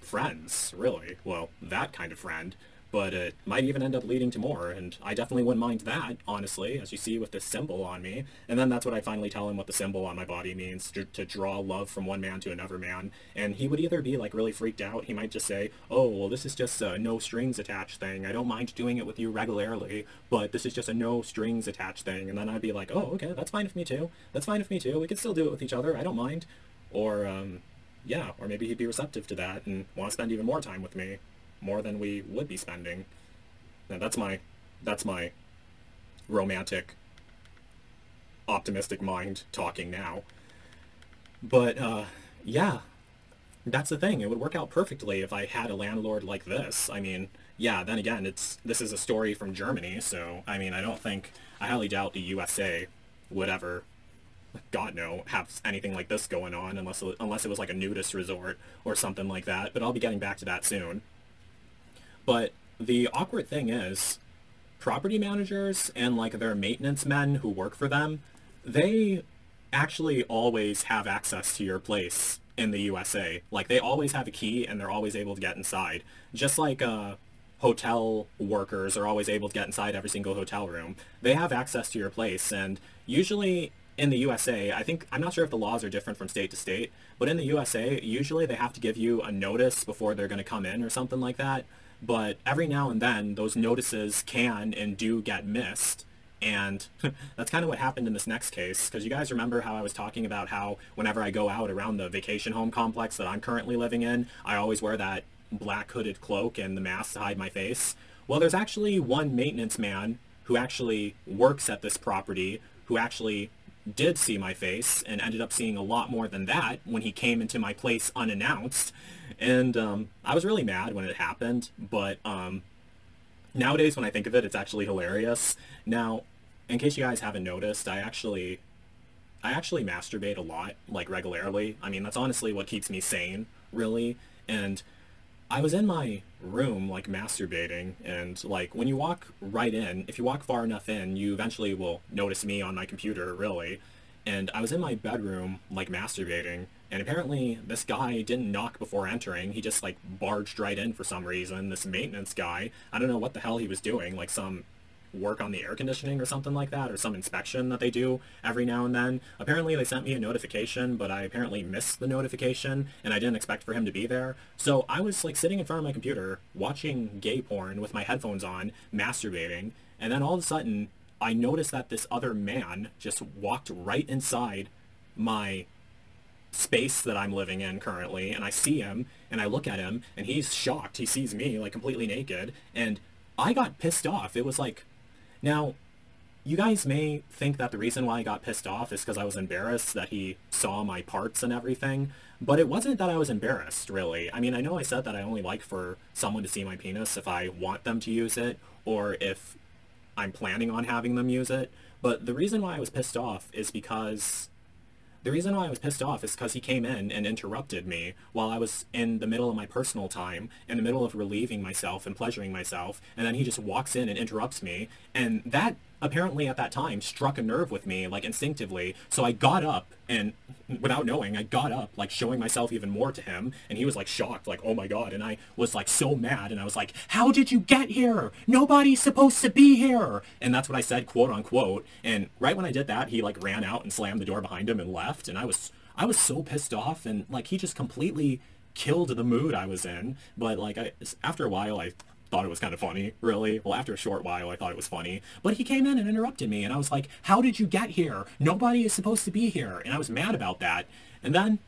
friends, really. Well, that kind of friend. But it might even end up leading to more, and I definitely wouldn't mind that, honestly, as you see with this symbol on me. And then that's what I finally tell him what the symbol on my body means, to draw love from one man to another man. And he would either be, like, really freaked out, he might just say, oh, well, this is just a no-strings-attached thing, I don't mind doing it with you regularly, but this is just a no-strings-attached thing. And then I'd be like, oh, okay, that's fine with me, too. That's fine with me, too. We can still do it with each other, I don't mind. Or, yeah, or maybe he'd be receptive to that and want to spend even more time with me. More than we would be spending. Now that's my romantic, optimistic mind talking now. But yeah, that's the thing. It would work out perfectly if I had a landlord like this. I mean, yeah, then again, this is a story from Germany, so I mean, I highly doubt the USA would ever, God no, have anything like this going on, unless it was like a nudist resort or something like that. But I'll be getting back to that soon. But the awkward thing is, property managers and, like, their maintenance men who work for them, they actually always have access to your place in the USA. Like, they always have a key and they're always able to get inside. Just like hotel workers are always able to get inside every single hotel room. They have access to your place, and usually in the USA, I'm not sure if the laws are different from state to state, but in the USA, usually they have to give you a notice before they're going to come in or something like that. But every now and then, those notices can and do get missed, and that's kind of what happened in this next case, because you guys remember how I was talking about how whenever I go out around the vacation home complex that I'm currently living in, I always wear that black hooded cloak and the mask to hide my face? Well, there's actually one maintenance man who actually works at this property, who actually did see my face, and ended up seeing a lot more than that when he came into my place unannounced. And I was really mad when it happened, but nowadays, when I think of it, it's actually hilarious. Now, in case you guys haven't noticed, I actually masturbate a lot, like, regularly. I mean, that's honestly what keeps me sane, really. And I was in my room, like, masturbating, and, like, when you walk right in, if you walk far enough in, you eventually will notice me on my computer, really. And I was in my bedroom, like, masturbating, and apparently this guy didn't knock before entering. He just, like, barged right in for some reason, this maintenance guy. I don't know what the hell he was doing, like, some work on the air conditioning or something like that, or some inspection that they do every now and then. Apparently they sent me a notification, but I apparently missed the notification, and I didn't expect for him to be there. So I was, like, sitting in front of my computer, watching gay porn with my headphones on, masturbating, and then all of a sudden, I noticed that this other man just walked right inside my space that I'm living in currently, and I see him, and I look at him, and he's shocked. He sees me, like, completely naked, and I got pissed off. It was like, now, you guys may think that the reason why I got pissed off is because I was embarrassed that he saw my parts and everything, but it wasn't that I was embarrassed, really. I mean, I know I said that I only like for someone to see my penis if I want them to use it, or if I'm planning on having them use it, but the reason why I was pissed off is because... The reason why I was pissed off is because he came in and interrupted me while I was in the middle of my personal time, in the middle of relieving myself and pleasuring myself, and then he just walks in and interrupts me, and that apparently at that time struck a nerve with me, like, instinctively, so I got up, and without knowing, I got up, like, showing myself even more to him, and he was, like, shocked, like, oh my god, and I was, like, so mad, and I was like, how did you get here? Nobody's supposed to be here! And that's what I said, quote unquote, and right when I did that, he, like, ran out and slammed the door behind him and left, and I was so pissed off, and, like, he just completely killed the mood I was in, but, like, after a while, I thought it was kind of funny, really. Well, after a short while, I thought it was funny. But he came in and interrupted me, and I was like, how did you get here? Nobody is supposed to be here. And I was mad about that. And then,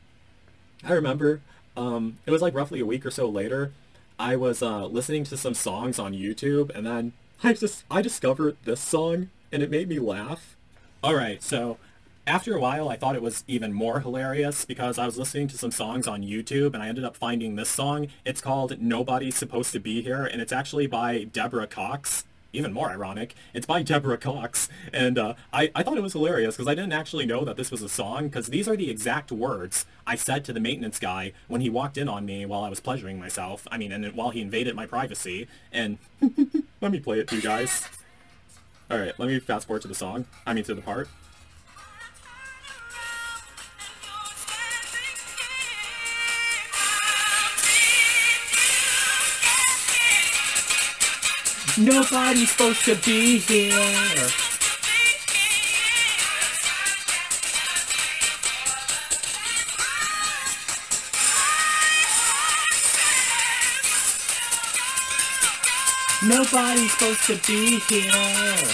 I remember, it was like roughly a week or so later, I was listening to some songs on YouTube, and then I discovered this song, and it made me laugh. Alright, so... After a while, I thought it was even more hilarious because I was listening to some songs on YouTube and I ended up finding this song. It's called Nobody's Supposed to Be Here, and it's actually by Deborah Cox. Even more ironic, it's by Deborah Cox, and I thought it was hilarious because I didn't actually know that this was a song, because these are the exact words I said to the maintenance guy when he walked in on me while I was pleasuring myself. I mean, and while he invaded my privacy, and let me play it to you guys. Alright, let me fast forward to the song. I mean, to the part. Nobody's supposed to be here. Nobody's supposed to be here.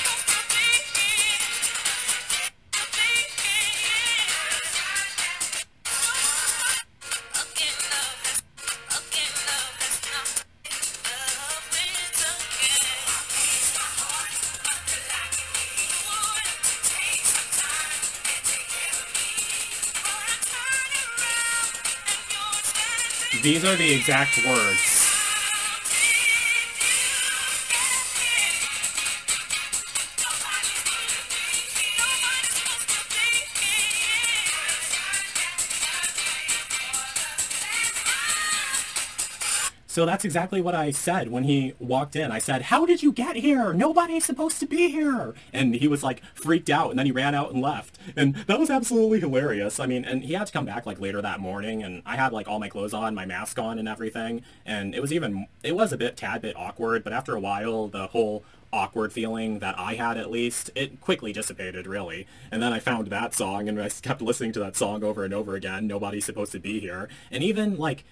These are the exact words. So that's exactly what I said when he walked in. I said, how did you get here? Nobody's supposed to be here. And he was, like, freaked out, and then he ran out and left. And that was absolutely hilarious. I mean, and he had to come back, like, later that morning, and I had, like, all my clothes on, my mask on and everything. And it was a tad bit awkward, but after a while, the whole awkward feeling that I had, at least, it quickly dissipated, really. And then I found that song, and I kept listening to that song over and over again, Nobody's Supposed to Be Here. And even, like,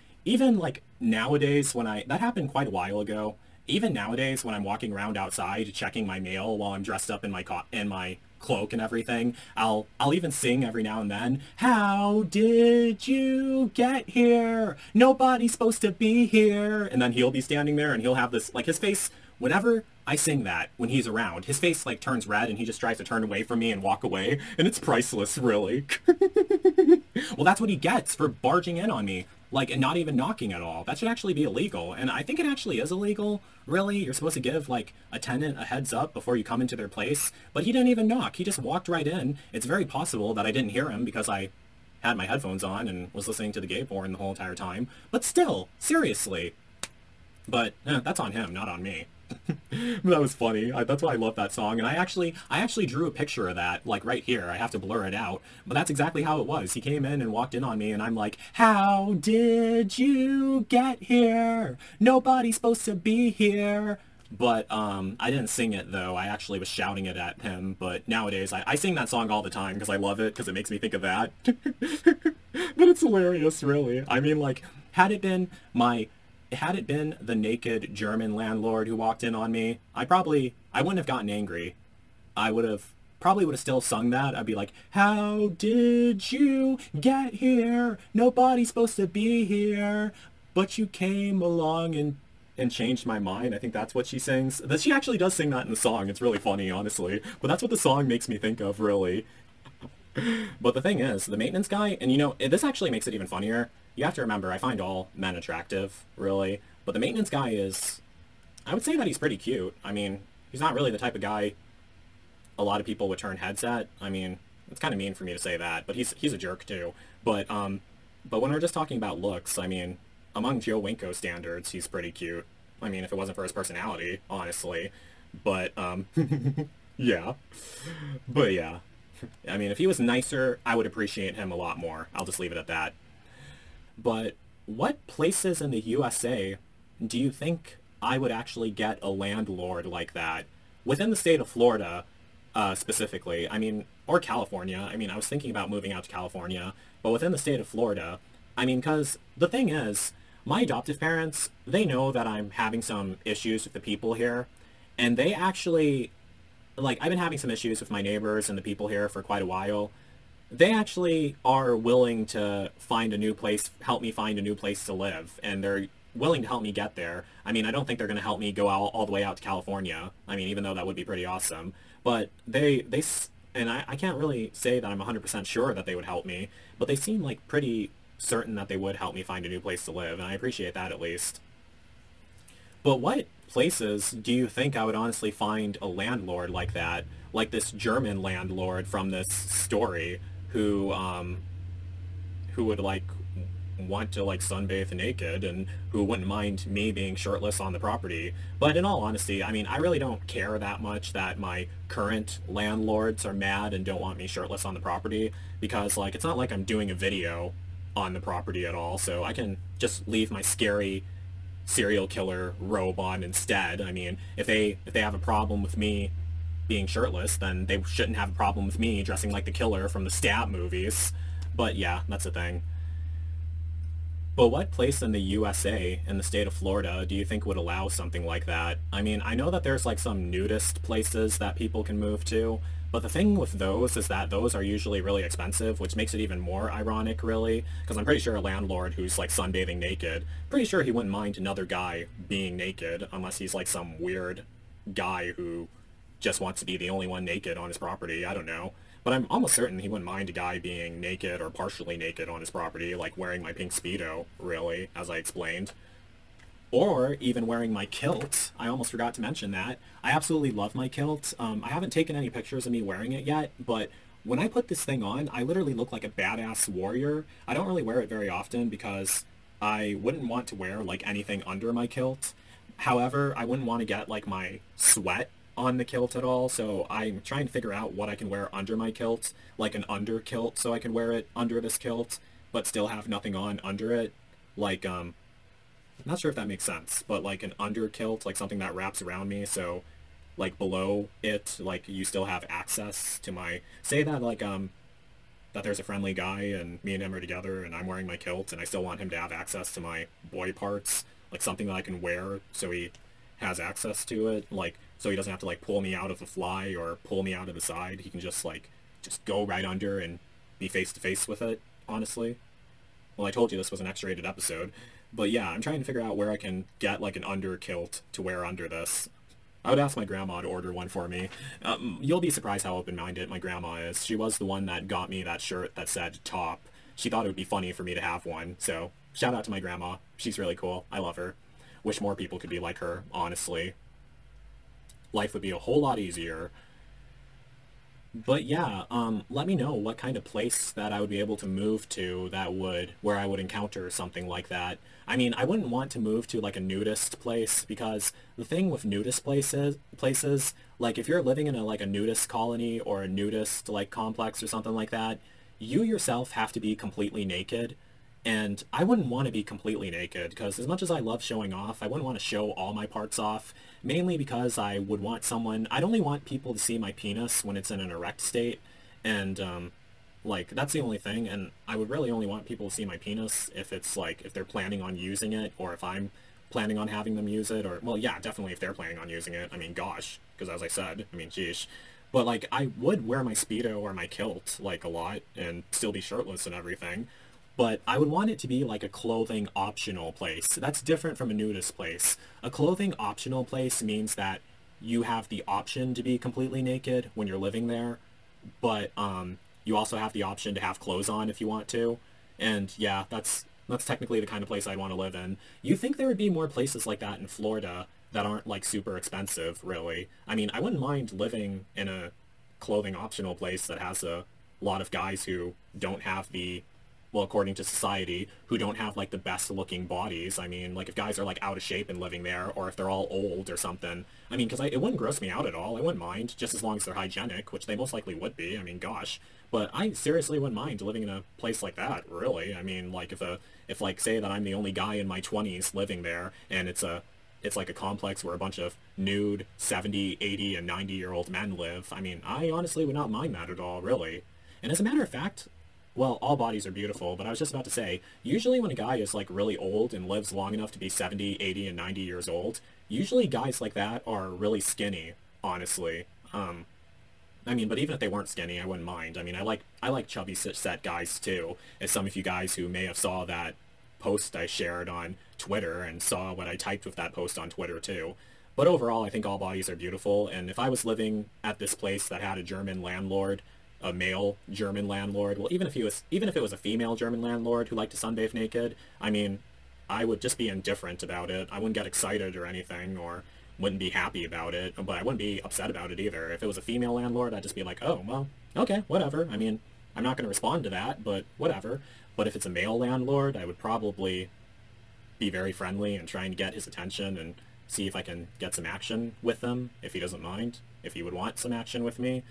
nowadays, when that happened quite a while ago, even nowadays when I'm walking around outside checking my mail while I'm dressed up in my cloak and everything, I'll even sing every now and then, how did you get here? Nobody's supposed to be here. And then he'll be standing there and he'll have this, like, his face, whenever I sing that, when he's around, his face, like, turns red and he just tries to turn away from me and walk away, and it's priceless, really. Well, that's what he gets for barging in on me. like, and not even knocking at all. That should actually be illegal, and I think it actually is illegal, really. You're supposed to give, like, a tenant a heads up before you come into their place, but he didn't even knock. He just walked right in. It's very possible that I didn't hear him because I had my headphones on and was listening to the gay porn the whole entire time, but still, seriously. But that's on him, not on me. That was funny. That's why I love that song, and I actually drew a picture of that, like, right here. I have to blur it out, but that's exactly how it was. He came in and walked in on me, and I'm like, how did you get here? Nobody's supposed to be here. But I didn't sing it, though. I actually was shouting it at him, but nowadays I sing that song all the time because I love it, because it makes me think of that. But it's hilarious, really. I mean, like, had it been the naked German landlord who walked in on me, I wouldn't have gotten angry. I would have still sung that. I'd be like, how did you get here? Nobody's supposed to be here, but you came along and changed my mind. I think that's what she sings. She actually does sing that in the song. It's really funny, honestly. But that's what the song makes me think of, really. But the thing is, the maintenance guy, and you know, this actually makes it even funnier. You have to remember, I find all men attractive, really. But the maintenance guy is, I would say that he's pretty cute. I mean, he's not really the type of guy a lot of people would turn heads at. I mean, it's kind of mean for me to say that, but he's a jerk too. But when we're just talking about looks, I mean, among Joe Winko standards, he's pretty cute. I mean, if it wasn't for his personality, honestly. But, yeah. But, yeah. I mean, if he was nicer, I would appreciate him a lot more. I'll just leave it at that. But what places in the USA do you think I would actually get a landlord like that? Within the state of Florida, specifically. I mean, or California. I mean, I was thinking about moving out to California. But within the state of Florida, I mean, because the thing is, my adoptive parents, they know that I'm having some issues with the people here, and they actually, like, I've been having some issues with my neighbors and the people here for quite a while. They actually are willing to find a new place, help me find a new place to live, and they're willing to help me get there. I mean, I don't think they're going to help me go all the way out to California, I mean, even though that would be pretty awesome, but I can't really say that I'm 100% sure that they would help me, but they seem, like, pretty certain that they would help me find a new place to live, and I appreciate that at least. But what places do you think I would honestly find a landlord like that? Like this German landlord from this story who would, like, want to, like, sunbathe naked and who wouldn't mind me being shirtless on the property. But in all honesty, I mean, I really don't care that much that my current landlords are mad and don't want me shirtless on the property, because, like, it's not like I'm doing a video on the property at all, so I can just leave my scary serial killer robe on instead. I mean, if they have a problem with me being shirtless, then they shouldn't have a problem with me dressing like the killer from the Stab movies. But yeah, that's the thing. But what place in the USA, in the state of Florida, do you think would allow something like that? I mean, I know that there's, like, some nudist places that people can move to, but the thing with those is that those are usually really expensive, which makes it even more ironic, really, because I'm pretty sure a landlord who's, like, sunbathing naked, pretty sure he wouldn't mind another guy being naked, unless he's, like, some weird guy who just wants to be the only one naked on his property, I don't know. But I'm almost certain he wouldn't mind a guy being naked or partially naked on his property, like wearing my pink Speedo, really, as I explained. Or even wearing my kilt. I almost forgot to mention that. I absolutely love my kilt. I haven't taken any pictures of me wearing it yet, but when I put this thing on, I literally look like a badass warrior. I don't really wear it very often because I wouldn't want to wear, like, anything under my kilt. However, I wouldn't want to get, like, my sweat on the kilt at all, so I'm trying to figure out what I can wear under my kilt, like an under kilt, so I can wear it under this kilt, but still have nothing on under it, like, I'm not sure if that makes sense, but like an under kilt, like something that wraps around me, so, like, below it, like, you still have access to my, say that, like, that there's a friendly guy, and me and him are together, and I'm wearing my kilt, and I still want him to have access to my boy parts, like something that I can wear, so he has access to it, like, so he doesn't have to, like, pull me out of the fly or pull me out of the side. He can just, like, just go right under and be face-to-face with it, honestly. Well, I told you this was an X-rated episode. But yeah, I'm trying to figure out where I can get, like, an under kilt to wear under this. I would ask my grandma to order one for me. You'll be surprised how open-minded my grandma is. She was the one that got me that shirt that said top. She thought it would be funny for me to have one, so Shout out to my grandma. She's really cool. I love her. Wish more people could be like her, honestly. Life would be a whole lot easier. But yeah, let me know what kind of place that I would be able to move to that would, where I would encounter something like that. I mean, I wouldn't want to move to like a nudist place, because the thing with nudist places, like if you're living in a, like a nudist colony or a nudist like complex or something like that, you yourself have to be completely naked. And I wouldn't want to be completely naked, because as much as I love showing off, I wouldn't want to show all my parts off, mainly because I would want someone... I'd only want people to see my penis when it's in an erect state, and, like, that's the only thing, and I would really only want people to see my penis if it's, like, if they're planning on using it, or if I'm planning on having them use it, or, well, yeah, definitely if they're planning on using it, I mean, gosh, because as I said, I mean, geesh. But, like, I would wear my Speedo or my kilt, like, a lot, and still be shirtless and everything. But I would want it to be like a clothing optional place. That's different from a nudist place. A clothing optional place means that you have the option to be completely naked when you're living there, but you also have the option to have clothes on if you want to. And yeah, that's technically the kind of place I'd want to live in. You'd think there would be more places like that in Florida that aren't like super expensive, really. I mean, I wouldn't mind living in a clothing optional place that has a lot of guys who don't have the... well, according to society, who don't have, like, the best-looking bodies. I mean, like, if guys are, like, out of shape and living there, or if they're all old or something. I mean, because it wouldn't gross me out at all. I wouldn't mind, just as long as they're hygienic, which they most likely would be. I mean, gosh. But I seriously wouldn't mind living in a place like that, really. I mean, like, if like, say that I'm the only guy in my 20s living there, and it's like a complex where a bunch of nude 70, 80, and 90-year-old men live. I mean, I honestly would not mind that at all, really. And as a matter of fact... well, all bodies are beautiful, but I was just about to say, usually when a guy is, like, really old and lives long enough to be 70, 80, and 90 years old, usually guys like that are really skinny, honestly. I mean, but even if they weren't skinny, I wouldn't mind. I mean, I like chubby set guys, too, as some of you guys who may have saw that post I shared on Twitter and saw what I typed with that post on Twitter, too. But overall, I think all bodies are beautiful, and if I was living at this place that had a German landlord... a male German landlord, well, even if it was a female German landlord who liked to sunbathe naked, I mean, I would just be indifferent about it. I wouldn't get excited or anything, or wouldn't be happy about it, but I wouldn't be upset about it either. If it was a female landlord, I'd just be like, oh, well, okay, whatever. I mean, I'm not going to respond to that, but whatever. But if it's a male landlord, I would probably be very friendly and try and get his attention and see if I can get some action with him, if he doesn't mind, if he would want some action with me.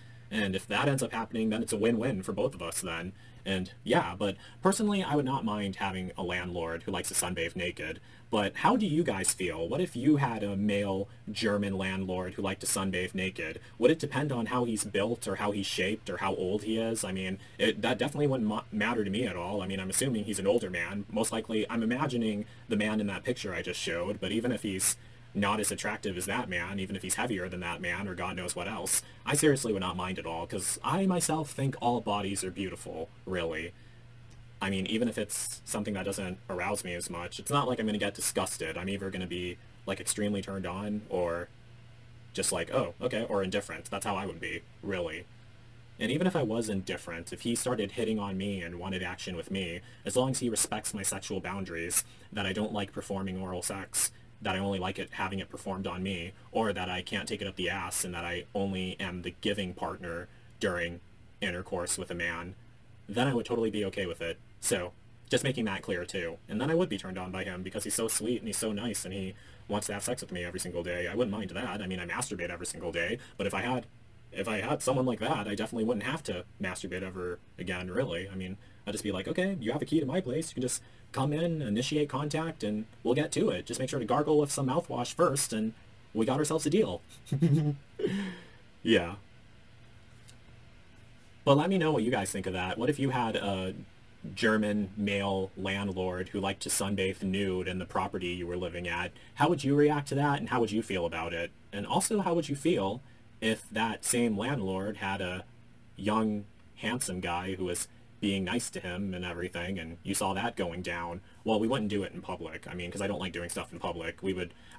And if that ends up happening, then it's a win-win for both of us then. And yeah, but personally, I would not mind having a landlord who likes to sunbathe naked. But how do you guys feel? What if you had a male German landlord who liked to sunbathe naked? Would it depend on how he's built or how he's shaped or how old he is? I mean, that definitely wouldn't matter to me at all. I mean, I'm assuming he's an older man. Most likely, I'm imagining the man in that picture I just showed, but even if he's... not as attractive as that man, even if he's heavier than that man, or God knows what else. I seriously would not mind at all, because I myself think all bodies are beautiful, really. I mean, even if it's something that doesn't arouse me as much, it's not like I'm going to get disgusted. I'm either going to be, like, extremely turned on, or just like, oh, okay, or indifferent. That's how I would be, really. And even if I was indifferent, if he started hitting on me and wanted action with me, as long as he respects my sexual boundaries, that I don't like performing oral sex, that I only like it having it performed on me, or that I can't take it up the ass, and that I only am the giving partner during intercourse with a man, then I would totally be okay with it. So, just making that clear too. And then I would be turned on by him, because he's so sweet and he's so nice and he wants to have sex with me every single day. I wouldn't mind that. I mean, I masturbate every single day, but if I had someone like that, I definitely wouldn't have to masturbate ever again, really. I mean, I'd just be like, okay, you have a key to my place, you can just come in, initiate contact, and we'll get to it. Just make sure to gargle with some mouthwash first, and we got ourselves a deal. Yeah. But let me know what you guys think of that. What if you had a German male landlord who liked to sunbathe nude in the property you were living at? How would you react to that, and how would you feel about it? And also, how would you feel if that same landlord had a young, handsome guy who was being nice to him and everything, and you saw that going down? Well, we wouldn't do it in public. I mean, because I don't like doing stuff in public.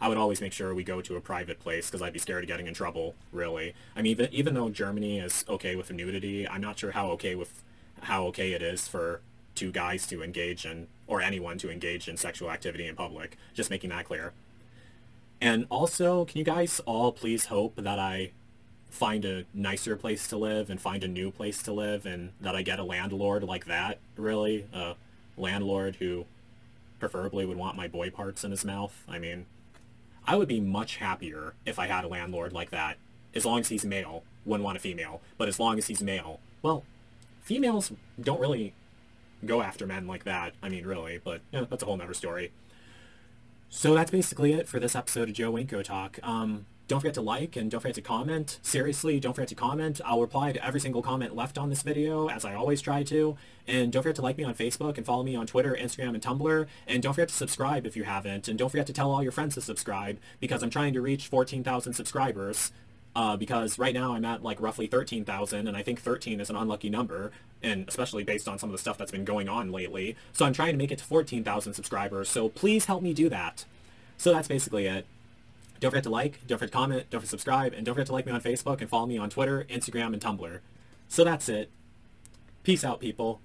I would always make sure we go to a private place, because I'd be scared of getting in trouble, really. I mean, even though Germany is okay with nudity, I'm not sure how okay it is for to guys to engage in, or anyone to engage in sexual activity in public. Just making that clear. And also, can you guys all please hope that I find a nicer place to live and find a new place to live and that I get a landlord like that, really? A landlord who preferably would want my boy parts in his mouth? I mean, I would be much happier if I had a landlord like that. As long as he's male. Wouldn't want a female. But as long as he's male, well, females don't really go after men like that. I mean, really, but yeah, that's a whole nother story. So that's basically it for this episode of Joe Winko Talk. Don't forget to like and don't forget to comment. Seriously, don't forget to comment. I'll reply to every single comment left on this video, as I always try to. And don't forget to like me on Facebook and follow me on Twitter, Instagram, and Tumblr. And don't forget to subscribe if you haven't. And don't forget to tell all your friends to subscribe, because I'm trying to reach 14,000 subscribers. Because right now I'm at like roughly 13,000, and I think 13 is an unlucky number, and especially based on some of the stuff that's been going on lately. So I'm trying to make it to 14,000 subscribers, so please help me do that. So that's basically it. Don't forget to like, don't forget to comment, don't forget to subscribe, and don't forget to like me on Facebook and follow me on Twitter, Instagram, and Tumblr. So that's it. Peace out, people.